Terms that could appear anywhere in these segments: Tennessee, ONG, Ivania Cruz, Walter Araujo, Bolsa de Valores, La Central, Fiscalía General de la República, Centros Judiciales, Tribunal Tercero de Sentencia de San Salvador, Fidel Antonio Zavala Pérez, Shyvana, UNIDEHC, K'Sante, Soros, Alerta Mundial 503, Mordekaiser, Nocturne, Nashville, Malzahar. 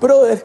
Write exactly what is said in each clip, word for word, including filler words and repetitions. Brother,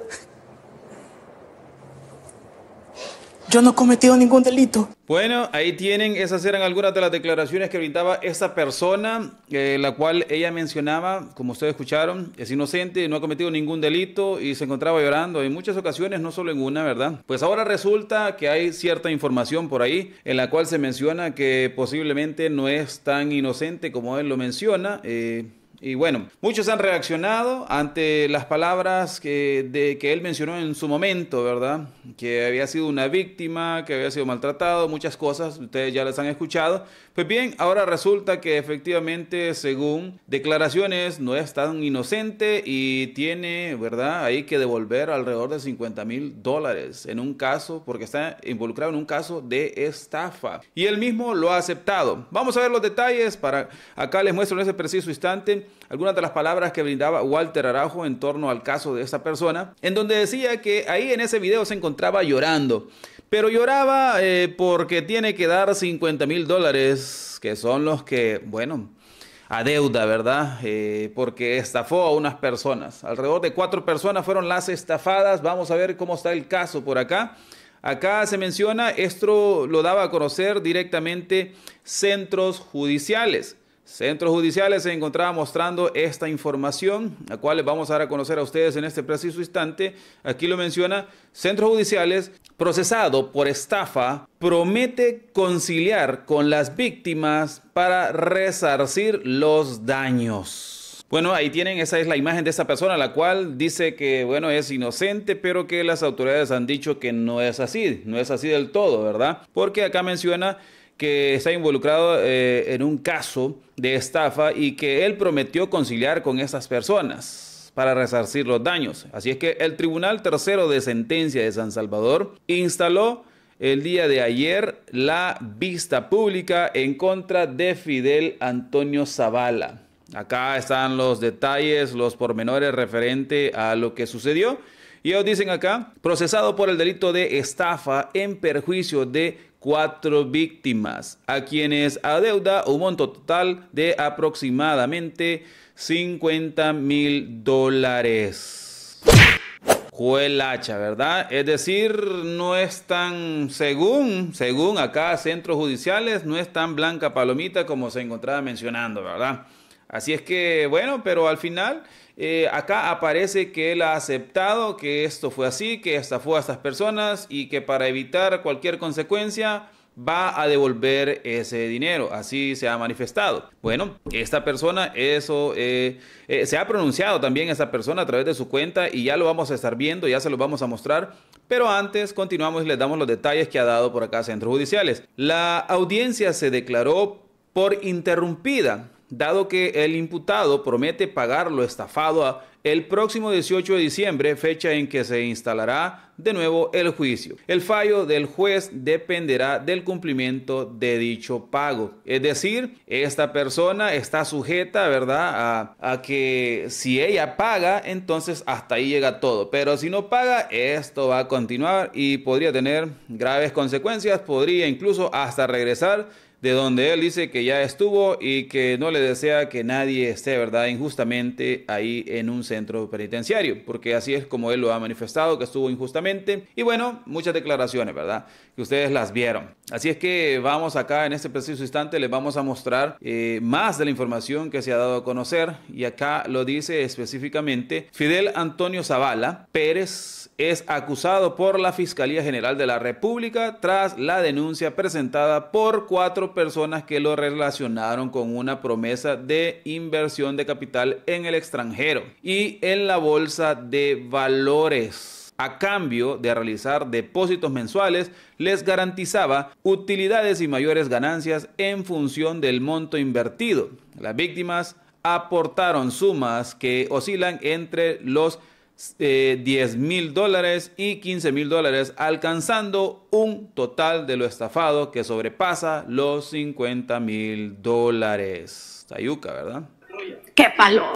yo no he cometido ningún delito. Bueno, ahí tienen, esas eran algunas de las declaraciones que brindaba esa persona, eh, la cual ella mencionaba, como ustedes escucharon, es inocente, no ha cometido ningún delito y se encontraba llorando en muchas ocasiones, no solo en una, ¿verdad? Pues ahora resulta que hay cierta información por ahí en la cual se menciona que posiblemente no es tan inocente como él lo menciona, eh... Y bueno, muchos han reaccionado ante las palabras que, de, que él mencionó en su momento, ¿verdad? Que había sido una víctima, que había sido maltratado, muchas cosas, ustedes ya las han escuchado. Pues bien, ahora resulta que efectivamente, según declaraciones, no es tan inocente y tiene, ¿verdad? Ahí que devolver alrededor de cincuenta mil dólares en un caso, porque está involucrado en un caso de estafa. Y él mismo lo ha aceptado. Vamos a ver los detalles, para acá les muestro en ese preciso instante algunas de las palabras que brindaba Walter Araujo en torno al caso de esta persona, en donde decía que ahí en ese video se encontraba llorando, pero lloraba eh, porque tiene que dar cincuenta mil dólares, que son los que, bueno, adeuda, ¿verdad? Eh, porque estafó a unas personas. Alrededor de cuatro personas fueron las estafadas. Vamos a ver cómo está el caso por acá. Acá se menciona, esto lo daba a conocer directamente Centros Judiciales. Centros Judiciales se encontraba mostrando esta información, la cual les vamos a dar a conocer a ustedes en este preciso instante. Aquí lo menciona, Centros Judiciales, procesado por estafa, promete conciliar con las víctimas para resarcir los daños. Bueno, ahí tienen, esa es la imagen de esa persona, la cual dice que, bueno, es inocente, pero que las autoridades han dicho que no es así, no es así del todo, ¿verdad? Porque acá menciona que está involucrado eh, en un caso de estafa y que él prometió conciliar con esas personas para resarcir los daños. Así es que el Tribunal Tercero de Sentencia de San Salvador instaló el día de ayer la vista pública en contra de Fidel Antonio Zavala. Acá están los detalles, los pormenores referente a lo que sucedió. Y ellos dicen acá, procesado por el delito de estafa en perjuicio de cuatro víctimas, a quienes adeuda un monto total de aproximadamente cincuenta mil dólares. Juelacha, ¿verdad? Es decir, no es tan, según, según acá Centros Judiciales, no es tan blanca palomita como se encontraba mencionando, ¿verdad? Así es que, bueno, pero al final, eh, acá aparece que él ha aceptado que esto fue así, que estafó a estas personas y que para evitar cualquier consecuencia va a devolver ese dinero. Así se ha manifestado. Bueno, esta persona, eso, eh, eh, se ha pronunciado también esta persona a través de su cuenta y ya lo vamos a estar viendo, ya se lo vamos a mostrar. Pero antes continuamos y les damos los detalles que ha dado por acá Centros Judiciales. La audiencia se declaró por interrumpida, dado que el imputado promete pagar lo estafado el próximo dieciocho de diciembre, fecha en que se instalará de nuevo el juicio. El fallo del juez dependerá del cumplimiento de dicho pago. Es decir, esta persona está sujeta, ¿verdad?, a, a que si ella paga, entonces hasta ahí llega todo. Pero si no paga, esto va a continuar y podría tener graves consecuencias, podría incluso hasta regresar de donde él dice que ya estuvo y que no le desea que nadie esté, ¿verdad?, injustamente ahí en un centro penitenciario, porque así es como él lo ha manifestado, que estuvo injustamente. Y bueno, muchas declaraciones, ¿verdad?, que ustedes las vieron. Así es que vamos acá en este preciso instante, les vamos a mostrar eh, más de la información que se ha dado a conocer. Y acá lo dice específicamente, Fidel Antonio Zavala Pérez es acusado por la Fiscalía General de la República tras la denuncia presentada por cuatro personas que lo relacionaron con una promesa de inversión de capital en el extranjero y en la Bolsa de Valores. A cambio de realizar depósitos mensuales, les garantizaba utilidades y mayores ganancias en función del monto invertido. Las víctimas aportaron sumas que oscilan entre los Eh, diez mil dólares y quince mil dólares, alcanzando un total de lo estafado que sobrepasa los cincuenta mil dólares. Sayuca, ¿verdad? ¡Qué paloma!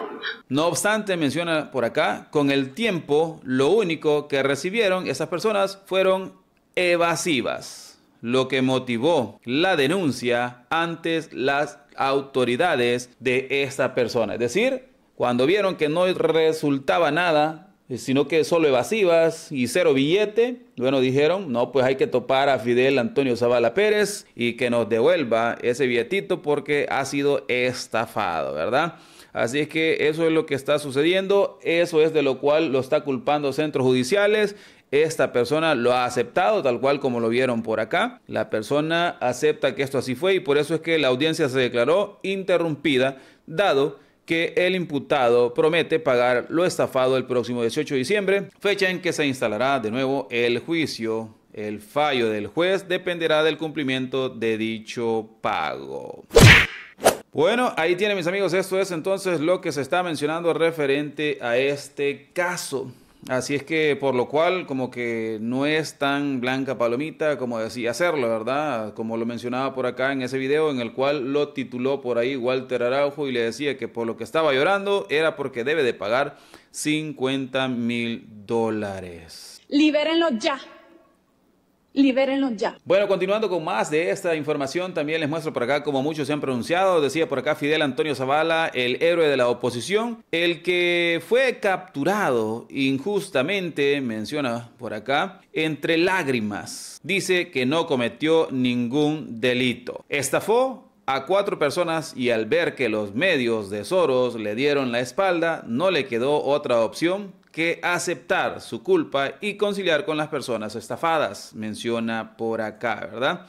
No obstante, menciona por acá, con el tiempo lo único que recibieron esas personas fueron evasivas, lo que motivó la denuncia ante las autoridades de esta persona. Es decir, cuando vieron que no resultaba nada, sino que solo evasivas y cero billete, bueno, dijeron, no, pues hay que topar a Fidel Antonio Zavala Pérez y que nos devuelva ese billetito porque ha sido estafado, ¿verdad? Así es que eso es lo que está sucediendo, eso es de lo cual lo está culpando Centros Judiciales. Esta persona lo ha aceptado, tal cual como lo vieron por acá. La persona acepta que esto así fue y por eso es que la audiencia se declaró interrumpida, dado que el imputado promete pagar lo estafado el próximo dieciocho de diciembre, fecha en que se instalará de nuevo el juicio. El fallo del juez dependerá del cumplimiento de dicho pago. Bueno, ahí tienen, mis amigos, esto es entonces lo que se está mencionando referente a este caso. Así es que, por lo cual, como que no es tan blanca palomita como decía hacerlo, ¿verdad? Como lo mencionaba por acá en ese video en el cual lo tituló por ahí Walter Araujo y le decía que por lo que estaba llorando era porque debe de pagar cincuenta mil dólares. Libérenlo ya. Libérenlos ya. Bueno, continuando con más de esta información, también les muestro por acá como muchos se han pronunciado. Decía por acá Fidel Antonio Zavala, el héroe de la oposición, el que fue capturado injustamente, menciona por acá, entre lágrimas. Dice que no cometió ningún delito. Estafó a cuatro personas y al ver que los medios de Soros le dieron la espalda, no le quedó otra opción que aceptar su culpa y conciliar con las personas estafadas, menciona por acá, ¿verdad?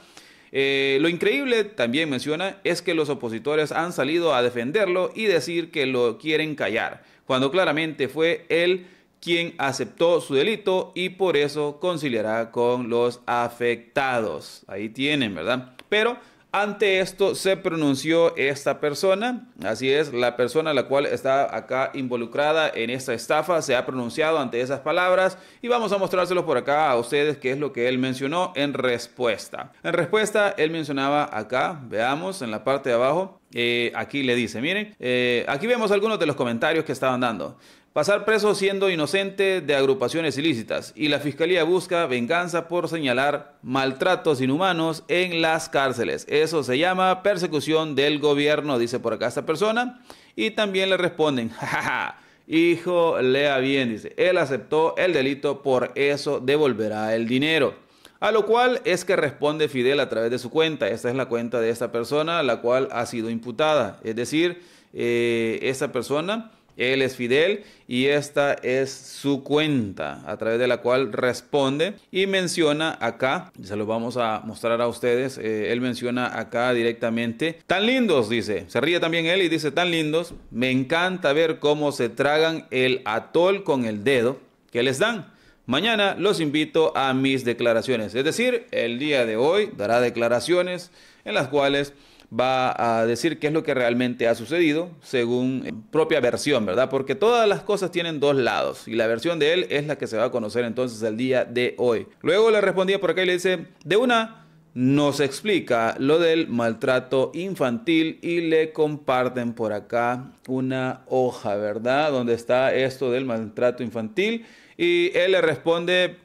Eh, lo increíble, también menciona, es que los opositores han salido a defenderlo y decir que lo quieren callar, cuando claramente fue él quien aceptó su delito y por eso conciliará con los afectados. Ahí tienen, ¿verdad? Pero ante esto se pronunció esta persona, así es, la persona la cual está acá involucrada en esta estafa, se ha pronunciado ante esas palabras y vamos a mostrárselos por acá a ustedes qué es lo que él mencionó en respuesta. En respuesta, él mencionaba acá, veamos en la parte de abajo, eh, aquí le dice, miren, eh, aquí vemos algunos de los comentarios que estaban dando. Pasar preso siendo inocente de agrupaciones ilícitas y la Fiscalía busca venganza por señalar maltratos inhumanos en las cárceles. Eso se llama persecución del gobierno, dice por acá esta persona. Y también le responden, jajaja, hijo, lea bien, dice, él aceptó el delito, por eso devolverá el dinero. A lo cual es que responde Fidel a través de su cuenta. Esta es la cuenta de esta persona, la cual ha sido imputada. Es decir, eh, esta persona... Él es Fidel y esta es su cuenta a través de la cual responde y menciona acá, se lo vamos a mostrar a ustedes, eh, él menciona acá directamente, tan lindos, dice, se ríe también él y dice, tan lindos, me encanta ver cómo se tragan el atol con el dedo que les dan. Mañana los invito a mis declaraciones, es decir, el día de hoy dará declaraciones en las cuales va a decir qué es lo que realmente ha sucedido según propia versión, ¿verdad? Porque todas las cosas tienen dos lados y la versión de él es la que se va a conocer entonces el día de hoy. Luego le respondía por acá y le dice, de una nos explica lo del maltrato infantil y le comparten por acá una hoja, ¿verdad? Donde está esto del maltrato infantil y él le responde,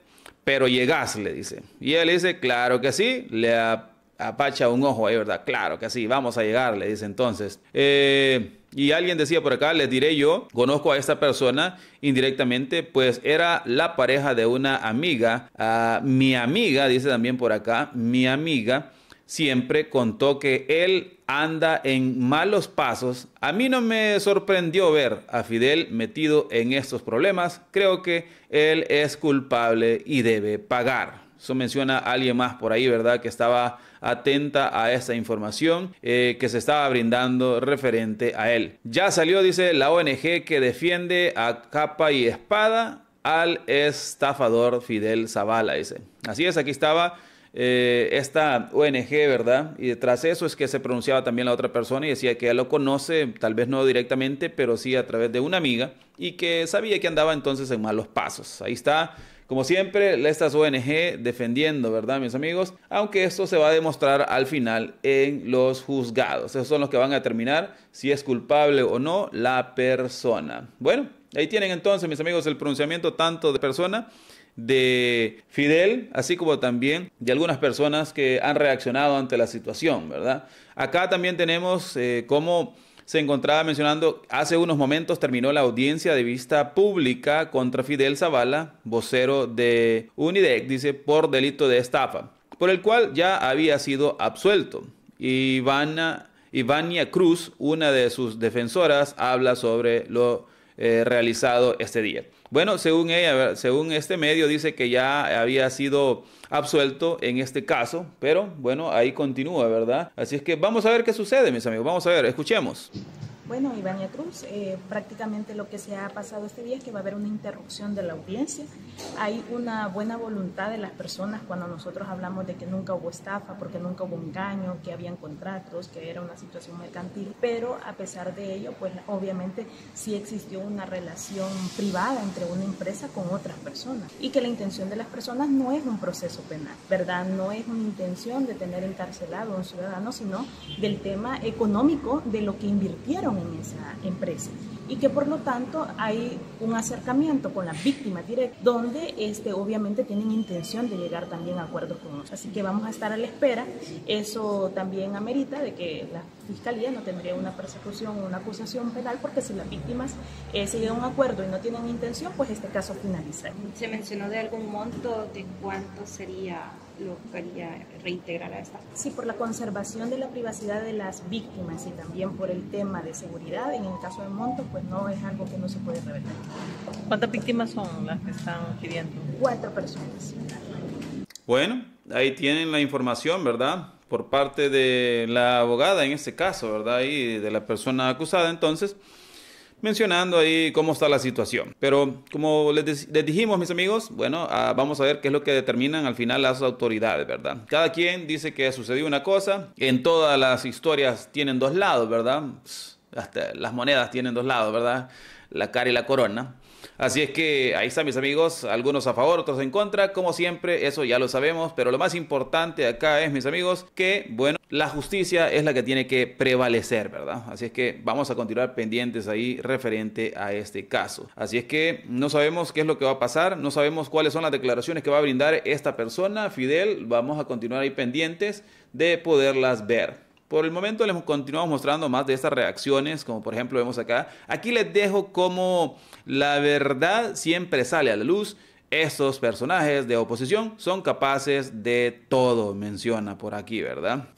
pero llegás, le dice. Y él le dice, claro que sí, le ha apacha un ojo ahí, ¿verdad? Claro que sí, vamos a llegar, le dice entonces. Eh, y alguien decía por acá, les diré yo, conozco a esta persona indirectamente, pues era la pareja de una amiga. Uh, mi amiga, dice también por acá, mi amiga siempre contó que él anda en malos pasos. A mí no me sorprendió ver a Fidel metido en estos problemas. Creo que él es culpable y debe pagar. Eso menciona a alguien más por ahí, ¿verdad? Que estaba atenta a esa información eh, que se estaba brindando referente a él. Ya salió, dice, la O N G que defiende a capa y espada al estafador Fidel Zavala, dice. Así es, aquí estaba eh, esta O N G, ¿verdad? Y tras eso es que se pronunciaba también la otra persona y decía que él lo conoce, tal vez no directamente, pero sí a través de una amiga y que sabía que andaba entonces en malos pasos. Ahí está. Como siempre, estas O N G defendiendo, ¿verdad, mis amigos? Aunque esto se va a demostrar al final en los juzgados. Esos son los que van a determinar si es culpable o no la persona. Bueno, ahí tienen entonces, mis amigos, el pronunciamiento tanto de persona de Fidel, así como también de algunas personas que han reaccionado ante la situación, ¿verdad? Acá también tenemos eh, cómo se encontraba mencionando, hace unos momentos terminó la audiencia de vista pública contra Fidel Zavala, vocero de UNIDEHC, dice, por delito de estafa, por el cual ya había sido absuelto. Ivana, Ivania Cruz, una de sus defensoras, habla sobre lo eh, realizado este día. Bueno, según ella, según este medio, dice que ya había sido absuelto en este caso, pero bueno, ahí continúa, ¿verdad? Así es que vamos a ver qué sucede, mis amigos, vamos a ver, escuchemos. Bueno, Ivania Cruz, eh, prácticamente lo que se ha pasado este día es que va a haber una interrupción de la audiencia. Hay una buena voluntad de las personas cuando nosotros hablamos de que nunca hubo estafa, porque nunca hubo engaño, que habían contratos, que era una situación mercantil, pero a pesar de ello, pues obviamente sí existió una relación privada entre una empresa con otras personas y que la intención de las personas no es un proceso penal, ¿verdad? No es una intención de tener encarcelado a un ciudadano, sino del tema económico de lo que invirtieron en esa empresa y que por lo tanto hay un acercamiento con las víctimas directas donde este, obviamente tienen intención de llegar también a acuerdos con nosotros. Así que vamos a estar a la espera. Eso también amerita de que la Fiscalía no tendría una persecución o una acusación penal porque si las víctimas eh, se llegan a un acuerdo y no tienen intención, pues este caso finaliza. ¿Se mencionó de algún monto de cuánto sería lo que haría reintegrar a esta? Sí, por la conservación de la privacidad de las víctimas y también por el tema de seguridad, en el caso de montos, pues no es algo que no se puede revelar. ¿Cuántas víctimas son las que están pidiendo? Cuatro personas. Bueno, ahí tienen la información, ¿verdad? Por parte de la abogada en este caso, ¿verdad? Y de la persona acusada, entonces, mencionando ahí cómo está la situación. Pero como les, les dijimos, mis amigos, bueno, ah, vamos a ver qué es lo que determinan al final las autoridades, ¿verdad? Cada quien dice que sucedió una cosa. En todas las historias tienen dos lados, ¿verdad? Hasta las monedas tienen dos lados, ¿verdad? La cara y la corona. Así es que ahí están, mis amigos, algunos a favor, otros en contra, como siempre, eso ya lo sabemos, pero lo más importante acá es, mis amigos, que, bueno, la justicia es la que tiene que prevalecer, ¿verdad? Así es que vamos a continuar pendientes ahí referente a este caso. Así es que no sabemos qué es lo que va a pasar, no sabemos cuáles son las declaraciones que va a brindar esta persona, Fidel, vamos a continuar ahí pendientes de poderlas ver. Por el momento les continuamos mostrando más de estas reacciones, como por ejemplo vemos acá. Aquí les dejo cómo la verdad siempre sale a la luz. Estos personajes de oposición son capaces de todo, menciona por aquí, ¿verdad?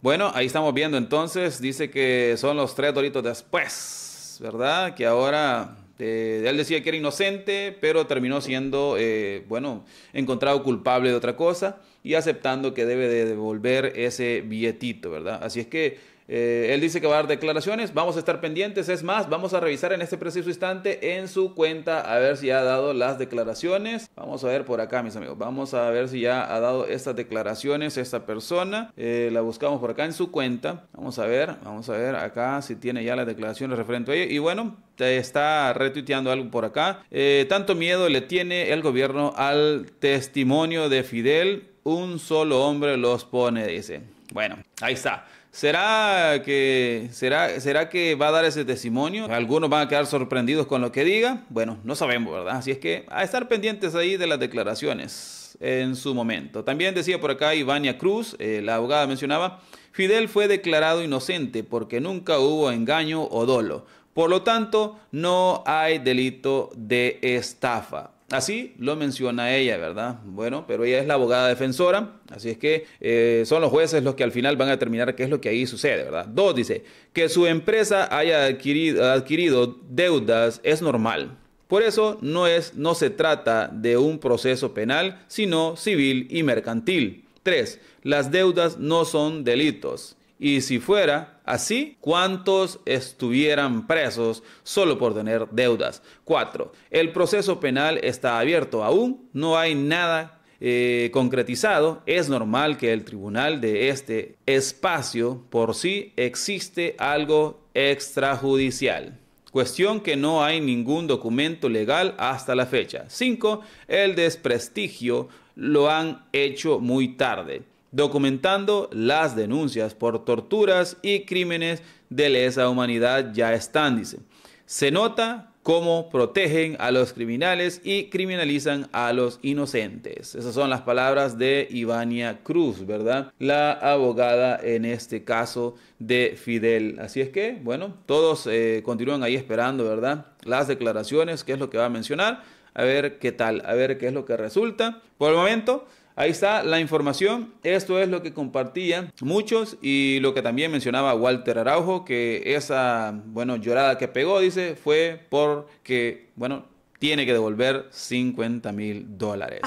Bueno, ahí estamos viendo entonces, dice que son los tres doritos después, ¿verdad? Que ahora... Eh, él decía que era inocente, pero terminó siendo, eh, bueno, encontrado culpable de otra cosa y aceptando que debe de devolver ese billetito, ¿verdad? Así es que eh, él dice que va a dar declaraciones, vamos a estar pendientes, es más, vamos a revisar en este preciso instante en su cuenta a ver si ha dado las declaraciones. Vamos a ver por acá, mis amigos, vamos a ver si ya ha dado estas declaraciones esta persona. Eh, la buscamos por acá en su cuenta, vamos a ver, vamos a ver acá si tiene ya las declaraciones referente a ello y bueno, te está retuiteando algo por acá. Eh, tanto miedo le tiene el gobierno al testimonio de Fidel, un solo hombre los pone, dice. Bueno, ahí está. ¿Será que, será, ¿Será que va a dar ese testimonio? Algunos van a quedar sorprendidos con lo que diga. Bueno, no sabemos, ¿verdad? Así es que a estar pendientes ahí de las declaraciones en su momento. También decía por acá Ivania Cruz, eh, la abogada mencionaba, Fidel fue declarado inocente porque nunca hubo engaño o dolo. Por lo tanto, no hay delito de estafa. Así lo menciona ella, ¿verdad? Bueno, pero ella es la abogada defensora, así es que eh, son los jueces los que al final van a determinar qué es lo que ahí sucede, ¿verdad? Dos, dice, que su empresa haya adquirido, adquirido deudas es normal. Por eso no, es, no se trata de un proceso penal, sino civil y mercantil. Tres, las deudas no son delitos. Y si fuera así, ¿cuántos estuvieran presos solo por tener deudas? Cuatro, el proceso penal está abierto aún, no hay nada eh, concretizado. Es normal que el tribunal de este espacio por sí existe algo extrajudicial. cuestión que no hay ningún documento legal hasta la fecha. Cinco, el desprestigio lo han hecho muy tarde, documentando las denuncias por torturas y crímenes de lesa humanidad ya están, dice. Se nota cómo protegen a los criminales y criminalizan a los inocentes. Esas son las palabras de Ivania Cruz, ¿verdad? La abogada en este caso de Fidel. Así es que, bueno, todos eh, continúan ahí esperando, ¿verdad? Las declaraciones, qué es lo que va a mencionar, a ver qué tal, a ver qué es lo que resulta. Por el momento, ahí está la información. Esto es lo que compartían muchos y lo que también mencionaba Walter Araujo, que esa, bueno, llorada que pegó, dice, fue porque, bueno, tiene que devolver cincuenta mil dólares.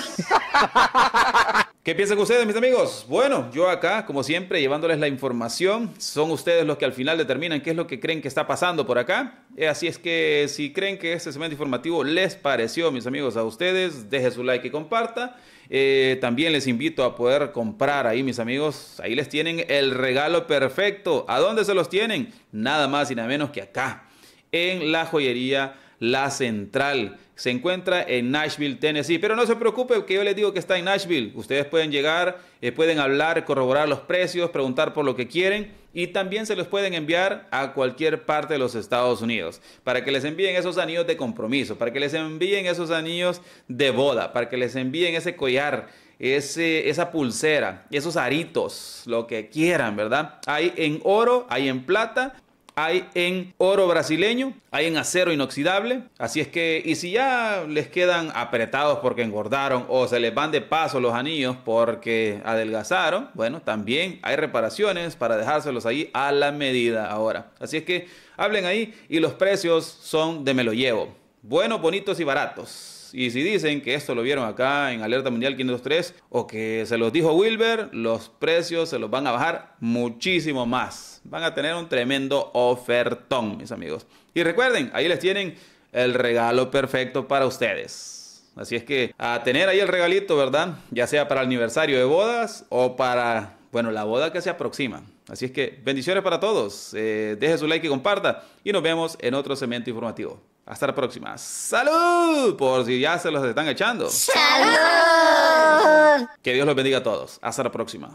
¿Qué piensan ustedes, mis amigos? Bueno, yo acá, como siempre, llevándoles la información. Son ustedes los que al final determinan qué es lo que creen que está pasando por acá. Así es que si creen que este segmento informativo les pareció, mis amigos, a ustedes, deje su like y comparta. Eh, también les invito a poder comprar ahí, mis amigos. Ahí les tienen el regalo perfecto. ¿A dónde se los tienen? Nada más y nada menos que acá, en la joyería La Central. Se encuentra en Nashville, Tennessee. Pero no se preocupe, que yo les digo que está en Nashville. Ustedes pueden llegar, eh, pueden hablar, corroborar los precios, preguntar por lo que quieren. Y también se los pueden enviar a cualquier parte de los Estados Unidos. Para que les envíen esos anillos de compromiso. Para que les envíen esos anillos de boda. Para que les envíen ese collar, ese, esa pulsera, esos aritos. Lo que quieran, ¿verdad? Hay en oro, hay en plata. Hay en oro brasileño, hay en acero inoxidable. Así es que, y si ya les quedan apretados porque engordaron o se les van de paso los anillos porque adelgazaron, bueno, también hay reparaciones para dejárselos ahí a la medida ahora. Así es que hablen ahí y los precios son de me lo llevo. Buenos, bonitos y baratos. Y si dicen que esto lo vieron acá en Alerta Mundial quinientos tres o que se los dijo Wilber, los precios se los van a bajar muchísimo más. Van a tener un tremendo ofertón, mis amigos. Y recuerden, ahí les tienen el regalo perfecto para ustedes. Así es que a tener ahí el regalito, ¿verdad? Ya sea para el aniversario de bodas o para, bueno, la boda que se aproxima. Así es que bendiciones para todos. Eh, deje su like y comparta. Y nos vemos en otro segmento informativo. Hasta la próxima. ¡Salud! Por si ya se los están echando. ¡Salud! Que Dios los bendiga a todos. Hasta la próxima.